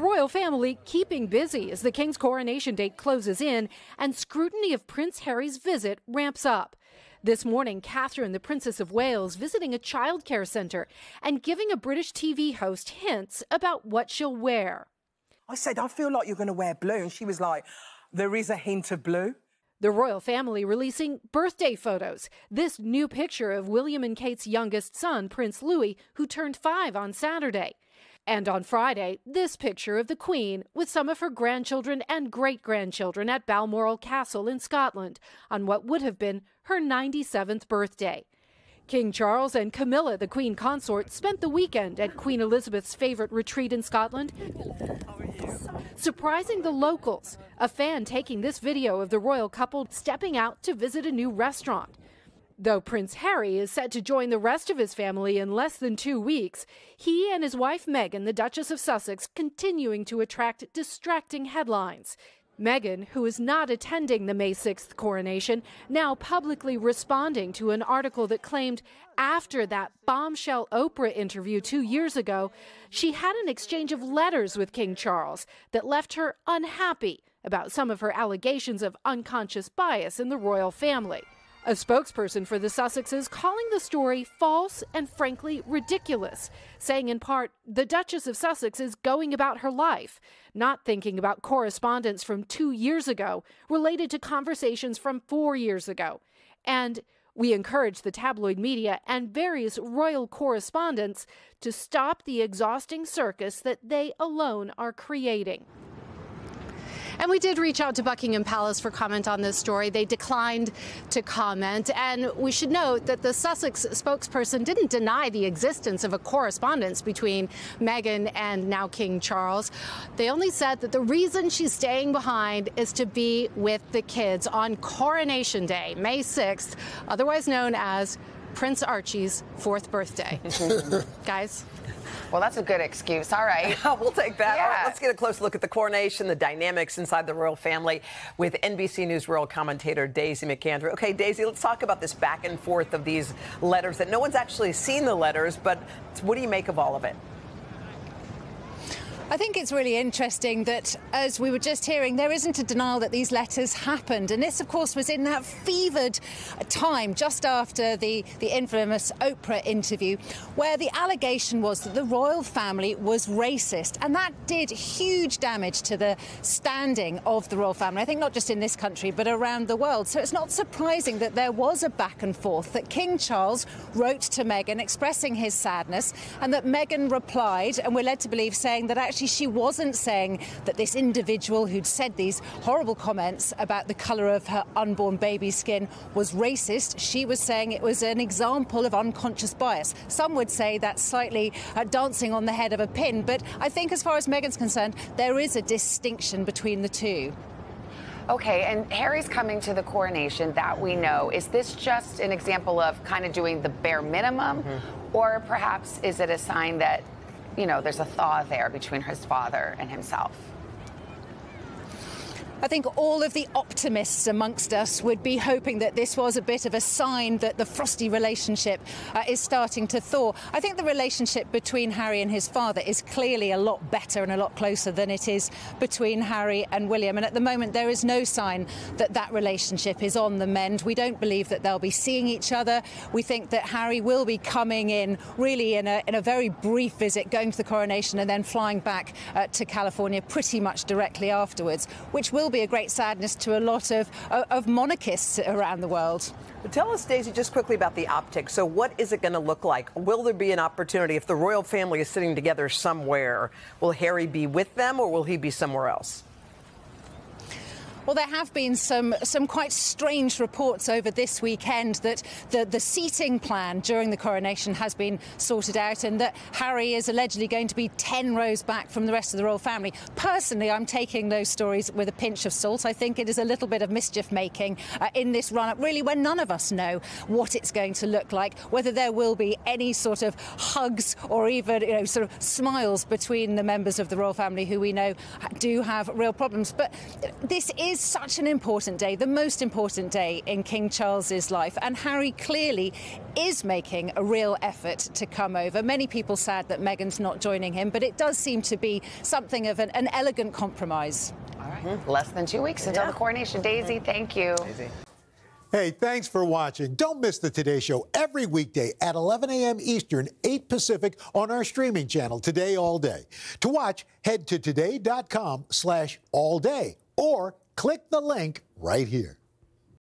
royal family keeping busy as the King's coronation date closes in and scrutiny of Prince Harry's visit ramps up. This morning, Catherine, the Princess of Wales, visiting a childcare center and giving a British TV host hints about what she'll wear. I said, I feel like you're going to wear blue. And she was like, there is a hint of blue. The royal family releasing birthday photos. This new picture of William and Kate's youngest son, Prince Louis, who turned 5 on Saturday. And on Friday, this picture of the Queen with some of her grandchildren and great-grandchildren at Balmoral Castle in Scotland on what would have been her 97th birthday. King Charles and Camilla, the Queen consort, spent the weekend at Queen Elizabeth's favorite retreat in Scotland, surprising the locals, a fan taking this video of the royal couple stepping out to visit a new restaurant. Though Prince Harry is set to join the rest of his family in less than 2 weeks, he and his wife Meghan, the Duchess of Sussex, continuing to attract distracting headlines. Meghan, who is not attending the May 6th coronation, now publicly responding to an article that claimed after that bombshell Oprah interview 2 years ago, she had an exchange of letters with King Charles that left her unhappy about some of her allegations of unconscious bias in the royal family. A spokesperson for the Sussexes calling the story false and frankly ridiculous, saying in part, the Duchess of Sussex is going about her life, not thinking about correspondence from 2 years ago related to conversations from 4 years ago. And we encourage the tabloid media and various royal correspondents to stop the exhausting circus that they alone are creating. And we did reach out to Buckingham Palace for comment on this story. They declined to comment. And we should note that the Sussex spokesperson didn't deny the existence of a correspondence between Meghan and now King Charles. They only said that the reason she's staying behind is to be with the kids on Coronation Day, May 6th, otherwise known as Prince Archie's 4th birthday. Guys? Well, that's a good excuse. All right. We'll take that. Yeah. All right, let's get a close look at the coronation, the dynamics inside the royal family with NBC News royal commentator Daisy McAndrew. Okay, Daisy, let's talk about this back and forth of these letters that no one's actually seen the letters, but what do you make of all of it? I think it's really interesting that, as we were just hearing, there isn't a denial that these letters happened. And this, of course, was in that fevered time just after the infamous Oprah interview, where the allegation was that the royal family was racist. And that did huge damage to the standing of the royal family, I think not just in this country, but around the world. So it's not surprising that there was a back and forth, that King Charles wrote to Meghan expressing his sadness, and that Meghan replied, and we're led to believe saying that actually she wasn't saying that this individual who'd said these horrible comments about the colour of her unborn baby's skin was racist. She was saying it was an example of unconscious bias. Some would say that's slightly dancing on the head of a pin, but I think as far as Meghan's concerned, there is a distinction between the two. Okay, and Harry's coming to the coronation, that we know. Is this just an example of kind of doing the bare minimum, or perhaps is it a sign that, you know, there's a thaw there between his father and himself? I think all of the optimists amongst us would be hoping that this was a bit of a sign that the frosty relationship is starting to thaw. I think the relationship between Harry and his father is clearly a lot better and a lot closer than it is between Harry and William. And at the moment, there is no sign that that relationship is on the mend. We don't believe that they'll be seeing each other. We think that Harry will be coming in really in a very brief visit, going to the coronation and then flying back to California pretty much directly afterwards, which will be a great sadness to a lot of monarchists around the world. But tell us, Daisy, just quickly about the optics. So what is it going to look like? Will there be an opportunity if the royal family is sitting together somewhere? Will Harry be with them or will he be somewhere else? Well, there have been some quite strange reports over this weekend that the seating plan during the coronation has been sorted out and that Harry is allegedly going to be 10 rows back from the rest of the royal family. Personally, I'm taking those stories with a pinch of salt. I think it is a little bit of mischief-making in this run-up, really, when none of us know what it's going to look like, whether there will be any sort of hugs or even, you know, sort of smiles between the members of the royal family who we know do have real problems. But this is is such an important day, the most important day in King Charles's life, and Harry clearly is making a real effort to come over. Many people sad that Meghan's not joining him, but it does seem to be something of an elegant compromise. All right. Less than 2 weeks until the coronation. Daisy, thank you. Daisy. Hey, thanks for watching. Don't miss the Today Show every weekday at 11 a.m. Eastern, 8 Pacific on our streaming channel, Today All Day. To watch, head to today.com/allday or click the link right here.